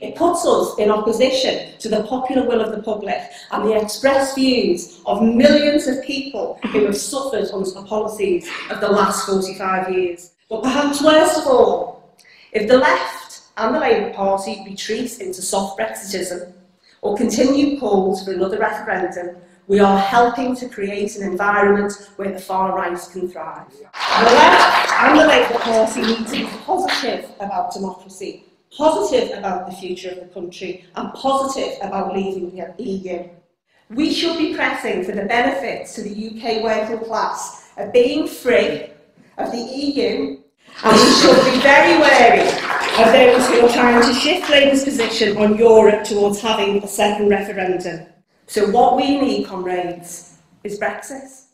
It puts us in opposition to the popular will of the public and the expressed views of millions of people who have suffered under the policies of the last 45 years. But perhaps worst of all, if the left and the Labour Party retreat into soft Brexitism or continue calls for another referendum, we are helping to create an environment where the far right can thrive. The left and the Labour Party need to be positive about democracy, positive about the future of the country, and positive about leaving the EU. We should be pressing for the benefits to the UK working class of being free of the EU, and we should be very wary of those who are trying to shift Labour's position on Europe towards having a second referendum. So what we need, comrades, is Brexit.